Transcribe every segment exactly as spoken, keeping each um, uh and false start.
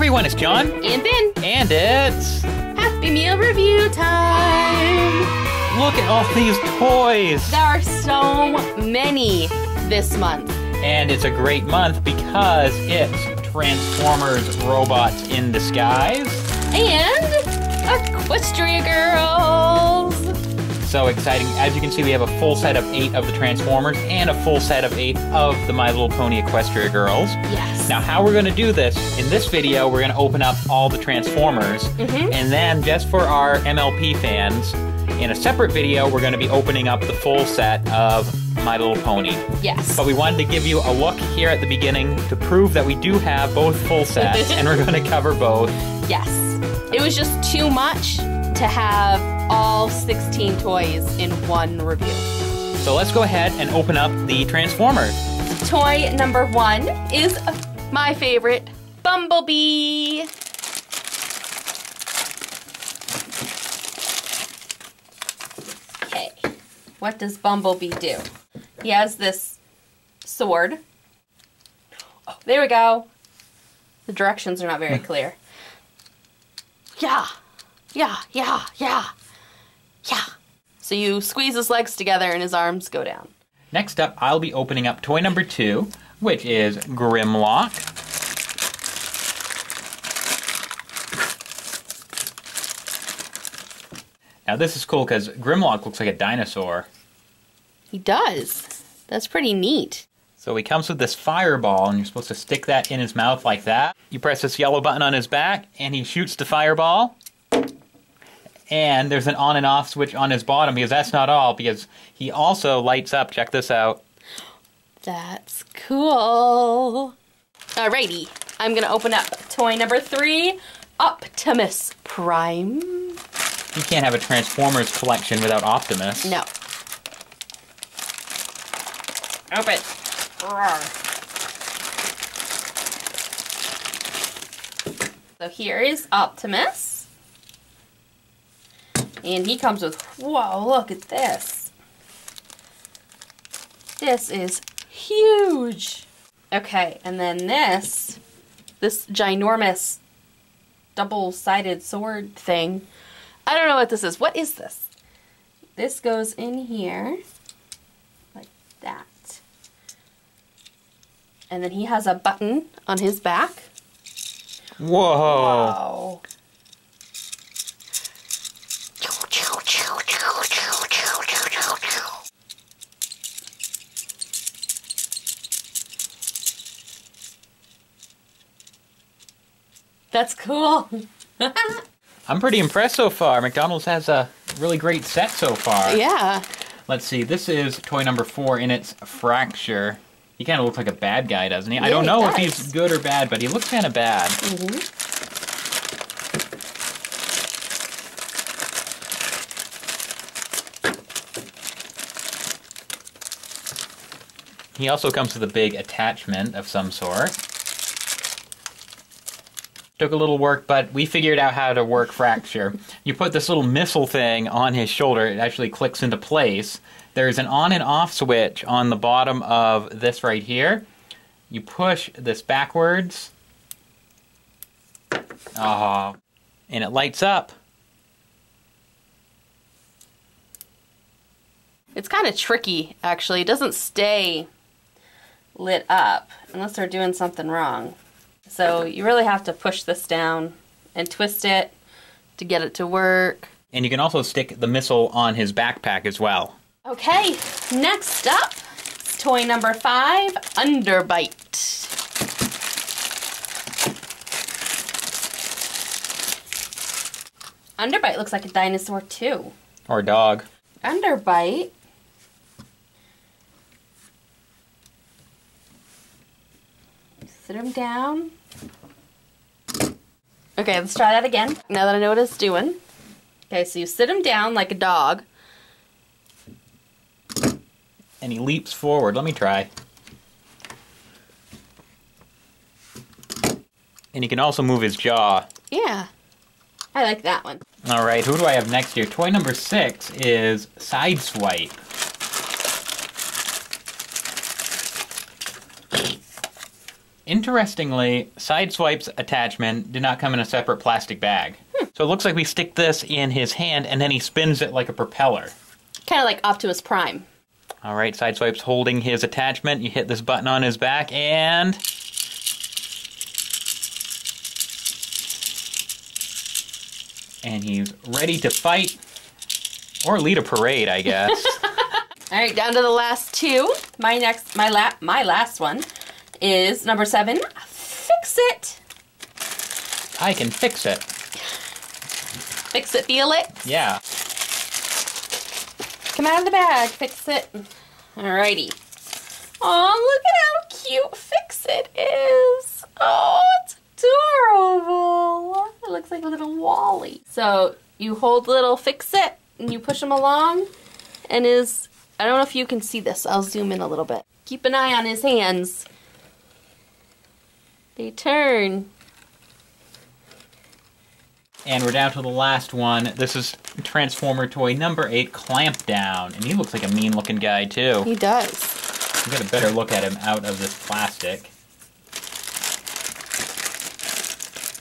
everyone, it's John and Ben, and it's Happy Meal Review Time! Look at all these toys! There are so many this month. And it's a great month because it's Transformers Robots in Disguise. And Equestria Girls! So exciting. As you can see, we have a full set of eight of the Transformers and a full set of eight of the My Little Pony Equestria Girls. Yes. Now, how we're going to do this, in this video, we're going to open up all the Transformers. Mm-hmm. And then, just for our M L P fans, in a separate video, we're going to be opening up the full set of My Little Pony. Yes. But we wanted to give you a look here at the beginning to prove that we do have both full sets, and we're going to cover both. Yes. It was just too much to have all sixteen toys in one review. So let's go ahead and open up the Transformers. Toy number one is my favorite, Bumblebee. Okay. What does Bumblebee do? He has this sword. Oh, there we go. The directions are not very clear. Yeah, yeah, yeah, yeah, yeah. So you squeeze his legs together and his arms go down. Next up, I'll be opening up toy number two, which is Grimlock. Now this is cool because Grimlock looks like a dinosaur. He does. That's pretty neat. So he comes with this fireball, and you're supposed to stick that in his mouth like that. You press this yellow button on his back, and he shoots the fireball. And there's an on and off switch on his bottom, because that's not all, because he also lights up. Check this out. That's cool. Alrighty, I'm going to open up toy number three, Optimus Prime. You can't have a Transformers collection without Optimus. No. Open. So here is Optimus. And he comes with, whoa, look at this. This is huge. Okay, and then this, this ginormous double-sided sword thing. I don't know what this is. What is this? This goes in here like that. And then he has a button on his back. Whoa. Whoa. That's cool. I'm pretty impressed so far. McDonald's has a really great set so far. Yeah. Let's see. This is toy number four, and it's Fracture. He kind of looks like a bad guy, doesn't he? Yeah, I don't know he if he's good or bad, but he looks kind of bad. Mm-hmm. He also comes with a big attachment of some sort. Took a little work, but we figured out how to work Fracture. You put this little missile thing on his shoulder, it actually clicks into place. There's an on and off switch on the bottom of this right here. You push this backwards. Oh, and it lights up. It's kind of tricky, actually. It doesn't stay lit up unless they're doing something wrong. So you really have to push this down and twist it to get it to work. And you can also stick the missile on his backpack as well. Okay, next up, toy number five, Underbite. Underbite looks like a dinosaur too. Or a dog. Underbite. Sit him down. Okay, let's try that again. Now that I know what it's doing. Okay, so you sit him down like a dog. And he leaps forward. Let me try. And he can also move his jaw. Yeah. I like that one. All right, who do I have next here? Toy number six is Sideswipe. Interestingly, Sideswipe's attachment did not come in a separate plastic bag. Hmm. So it looks like we stick this in his hand and then he spins it like a propeller. Kind of like Optimus Prime. All right, Sideswipe's holding his attachment. You hit this button on his back and... and he's ready to fight or lead a parade, I guess. All right, down to the last two. My next, my la my last one is number seven, Fix It. I can fix it. Fix it, feel it? Yeah. Come out of the bag, fix it. Alrighty. Oh, look at how cute Fix It is. Oh, it's adorable. It looks like a little Wally. So you hold little Fix It and you push him along and his, I don't know if you can see this. I'll zoom in a little bit. Keep an eye on his hands. They turn. And we're down to the last one. This is Transformer toy number eight, Clampdown. And he looks like a mean looking guy too. He does. We got a better look at him out of this plastic.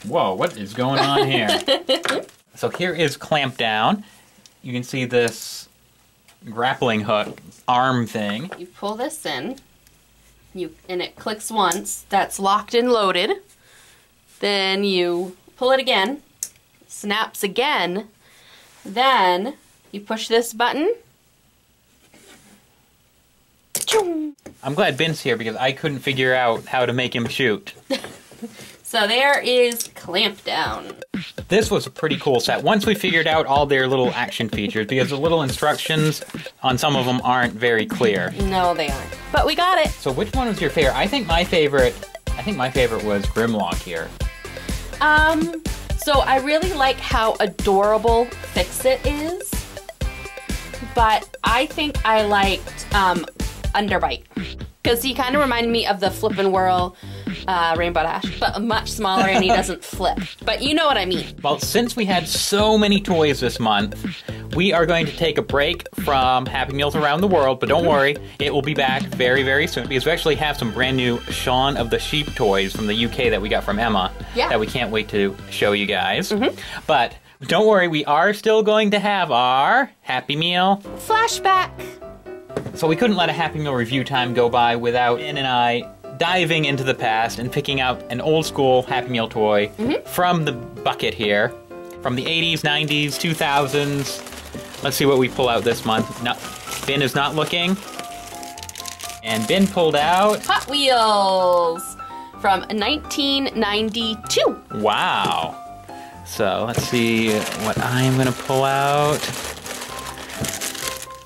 Whoa, what is going on here? So here is Clampdown. You can see this grappling hook arm thing. You pull this in. You, and it clicks once, that's locked and loaded. Then you pull it again, snaps again. Then you push this button. I'm glad Ben's here because I couldn't figure out how to make him shoot. So there is Clampdown. This was a pretty cool set. Once we figured out all their little action features, because the little instructions on some of them aren't very clear. No, they aren't. But we got it. So which one was your favorite? I think my favorite, I think my favorite was Grimlock here. Um, so I really like how adorable Fix It is, but I think I liked um, Underbite. Because he kind of reminded me of the Flip and Whirl uh, Rainbow Dash, but much smaller and he doesn't flip. But you know what I mean. Well, since we had so many toys this month, we are going to take a break from Happy Meals around the world, but don't worry, it will be back very, very soon because we actually have some brand new Shaun of the Sheep toys from the U K that we got from Emma yeah. that we can't wait to show you guys. Mm-hmm. But don't worry, we are still going to have our Happy Meal flashback. So we couldn't let a Happy Meal review time go by without Ann and I diving into the past and picking out an old school Happy Meal toy mm-hmm. from the bucket here. From the eighties, nineties, two thousands. Let's see what we pull out this month. No, Ben is not looking. And Ben pulled out... Hot Wheels from nineteen ninety-two. Wow. So let's see what I'm going to pull out.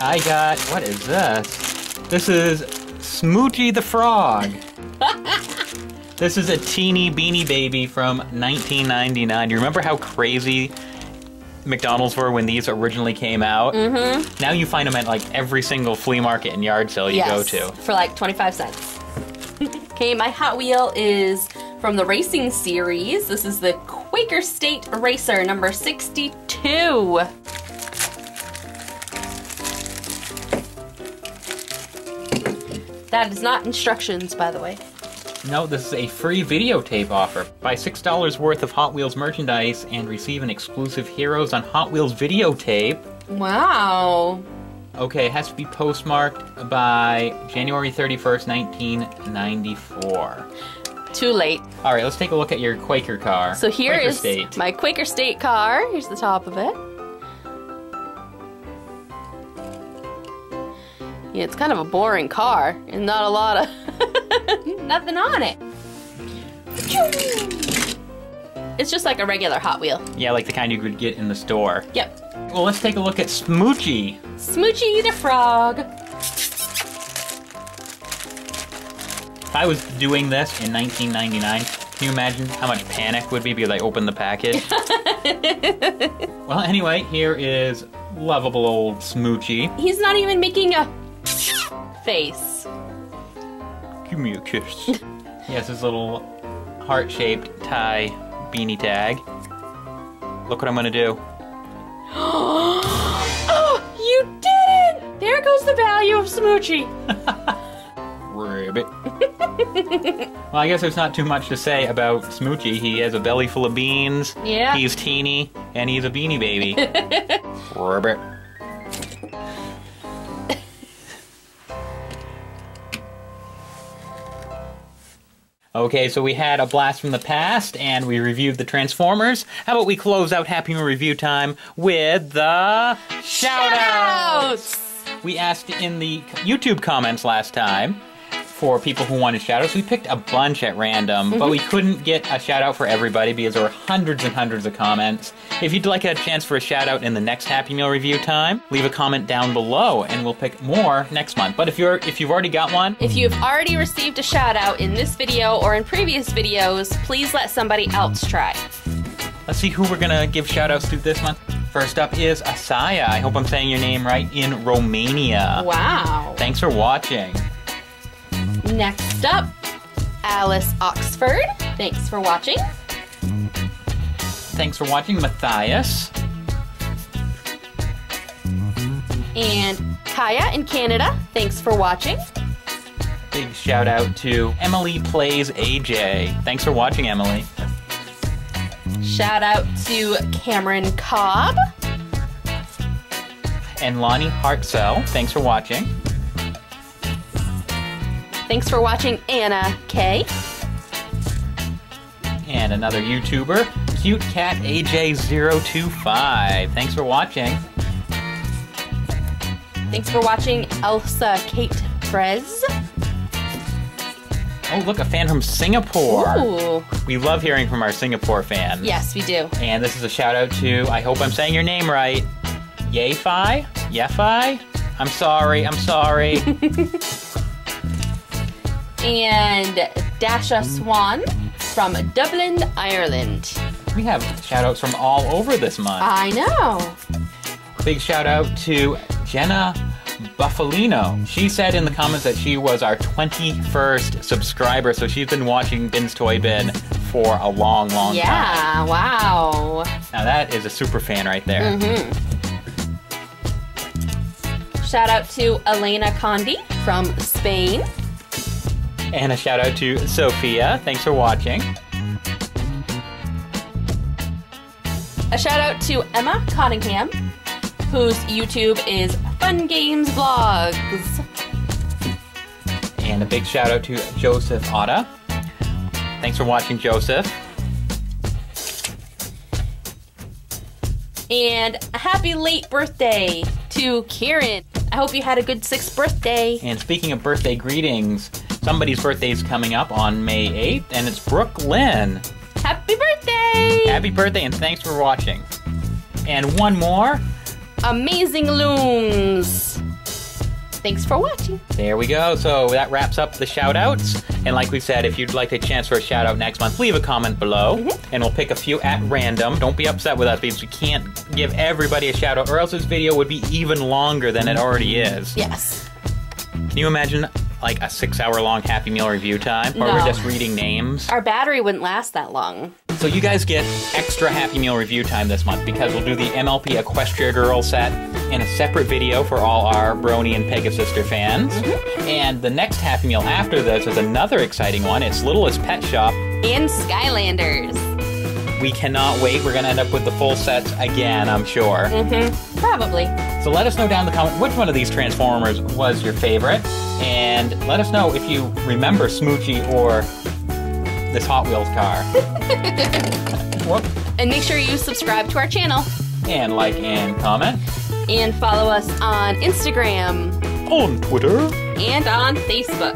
I got, what is this? This is Smoochie the Frog. This is a teeny beanie baby from nineteen ninety-nine. Do you remember how crazy McDonald's were when these originally came out? Mm-hmm. Now you find them at like every single flea market and yard sale you yes, go to. For like twenty-five cents. Okay, my Hot Wheel is from the racing series. This is the Quaker State Racer number sixty-two. That is not instructions, by the way. No, this is a free videotape offer. Buy six dollars worth of Hot Wheels merchandise and receive an exclusive Heroes on Hot Wheels videotape. Wow. Okay, it has to be postmarked by January thirty-first, nineteen ninety-four. Too late. All right, let's take a look at your Quaker car. So here Quaker is State. My Quaker State car. Here's the top of it. Yeah, it's kind of a boring car and not a lot of nothing on it. It's just like a regular Hot Wheel. Yeah, like the kind you would get in the store. Yep. Well, let's take a look at Smoochie. Smoochie the Frog. If I was doing this in nineteen ninety-nine, can you imagine how much panic would be because I opened the package? Well, anyway, here is lovable old Smoochie. He's not even making a face. Give me a kiss. He has his little heart-shaped tie beanie tag. Look what I'm gonna do. Oh, you did it! There goes the value of Smoochie. Ribbit. Well, I guess there's not too much to say about Smoochie. He has a belly full of beans. Yeah. He's teeny, and he's a beanie baby. Ribbit. Okay, so we had a blast from the past, and we reviewed the Transformers. How about we close out Happy Meal Review Time with the shout-outs! We asked in the YouTube comments last time for people who wanted shout-outs. We picked a bunch at random, mm-hmm. but we couldn't get a shout-out for everybody because there were hundreds and hundreds of comments. If you'd like a chance for a shout-out in the next Happy Meal Review Time, leave a comment down below, and we'll pick more next month. But if, you're, if you've already got one... If you've already received a shout-out in this video or in previous videos, please let somebody else try. Let's see who we're going to give shout-outs to this month. First up is Asaya. I hope I'm saying your name right, in Romania. Wow. Thanks for watching. Next up, Alice Oxford. Thanks for watching. Thanks for watching, Matthias. And Kaya in Canada. Thanks for watching. Big shout out to Emily Plays A J. Thanks for watching, Emily. Shout out to Cameron Cobb. And Lonnie Hartzell. Thanks for watching. Thanks for watching, Anna K. And another YouTuber, Cute Cat A J zero two five. Thanks for watching. Thanks for watching, Elsa Kate Prez. Oh, look, a fan from Singapore. Ooh. We love hearing from our Singapore fans. Yes, we do. And this is a shout out to, I hope I'm saying your name right, Yefi? Yefi? I'm sorry, I'm sorry. And Dasha Swan from Dublin, Ireland. We have shout-outs from all over this month. I know. Big shout-out to Jenna Buffalino. She said in the comments that she was our twenty-first subscriber, so she's been watching Bin's Toy Bin for a long, long yeah, time. Yeah, wow. Now that is a super fan right there. Mm-hmm. Shout-out to Elena Condi from Spain. And a shout out to Sophia. Thanks for watching. A shout out to Emma Cunningham, whose YouTube is Fun Games Vlogs. And a big shout out to Joseph Otta. Thanks for watching, Joseph. And a happy late birthday to Kieran. I hope you had a good sixth birthday. And speaking of birthday greetings, somebody's birthday is coming up on May eighth, and it's Brooke Lynn. Happy birthday! Happy birthday, and thanks for watching. And one more. Amazing Looms. Thanks for watching. There we go. So that wraps up the shout-outs. And like we said, if you'd like a chance for a shout-out next month, leave a comment below, mm-hmm. and we'll pick a few at random. Don't be upset with us because we can't give everybody a shout-out, or else this video would be even longer than it already is. Yes. Can you imagine... like a six hour long Happy Meal Review Time where no. we're just reading names? Our battery wouldn't last that long. So you guys get extra Happy Meal Review Time this month because we'll do the M L P Equestria Girls set in a separate video for all our Brony and Pegasister fans. Mm-hmm. And the next Happy Meal after this is another exciting one. It's Littlest Pet Shop. And Skylanders. We cannot wait. We're going to end up with the full sets again, I'm sure. Mm-hmm. Probably. So let us know down in the comment which one of these Transformers was your favorite. And let us know if you remember Smoochie or this Hot Wheels car. Whoop. And make sure you subscribe to our channel. And like and comment. And follow us on Instagram. On Twitter. And on Facebook.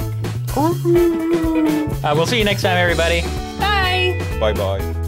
Uh, we'll see you next time, everybody. Bye. Bye-bye.